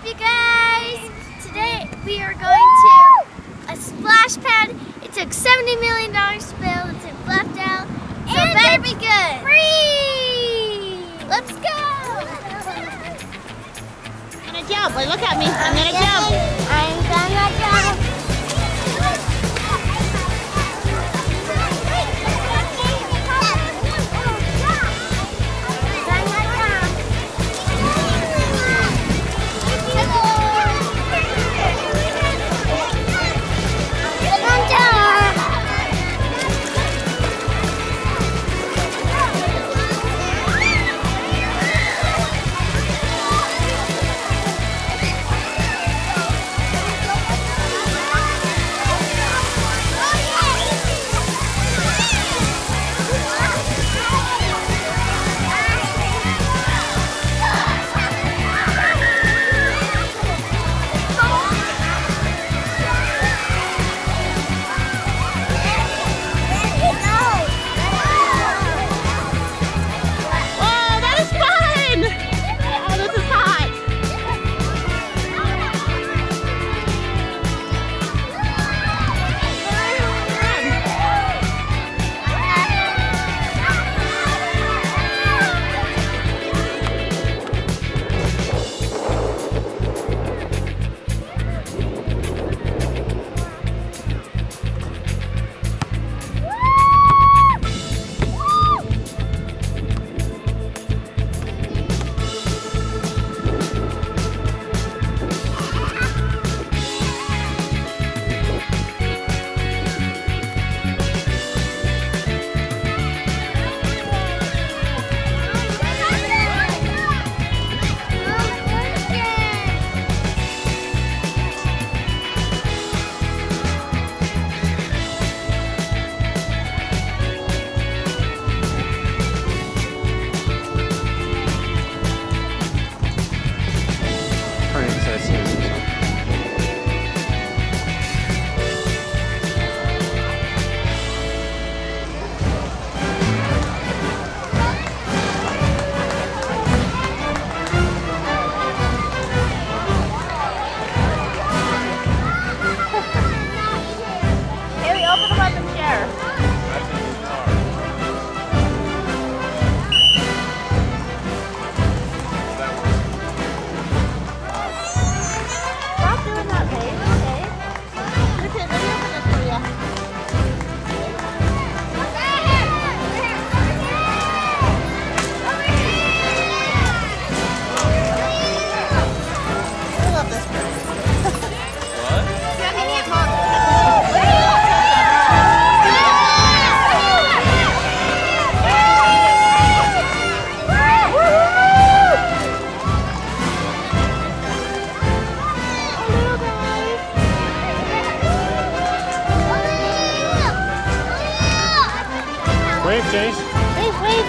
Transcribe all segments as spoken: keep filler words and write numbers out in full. up, you guys? Today we are going to a splash pad. It took seventy million dollars to build. It's in Bluffdale, so it better be good. Free! Let's go! I'm gonna jump. Wait, look at me. I'm gonna okay. jump. I'm gonna jump. Wave, Chase. Wave, wave.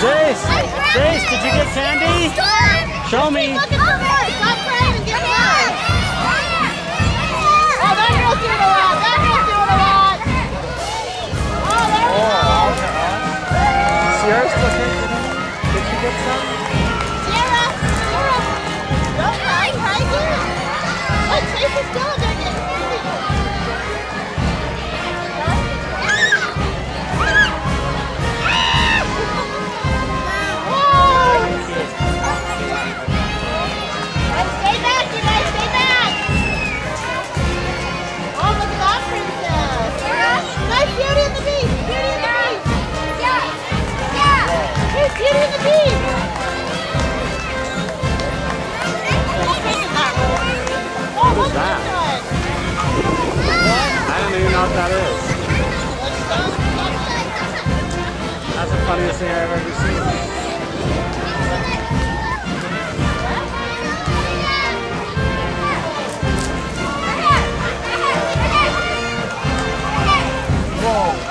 Chase, Chase, did you get candy? Stop. Show me. Look at the bird. Stop playing and get mine. Oh, that girl's doing a lot. That girl's doing a lot. Oh, there we go. Sierra's looking. Did she get some? Sierra, Sierra. Don't cry, cry, Sierra. Oh, Chase is still there. That is. That's the funniest thing I've ever seen. Whoa.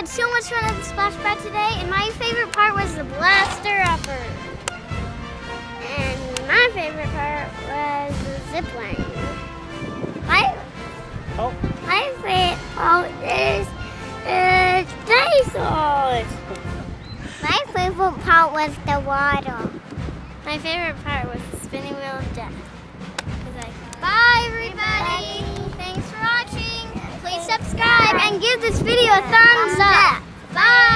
had so much fun at the splash pad today, and my favorite part was the blaster upper. And my favorite part was the zip line. My, oh. my favorite part is uh, dinosaurs. My favorite part was the water. My favorite part was the spinning wheel of death. Bye, everybody. Bye. Thanks for watching. Please subscribe and give this video a thumbs up. Bye.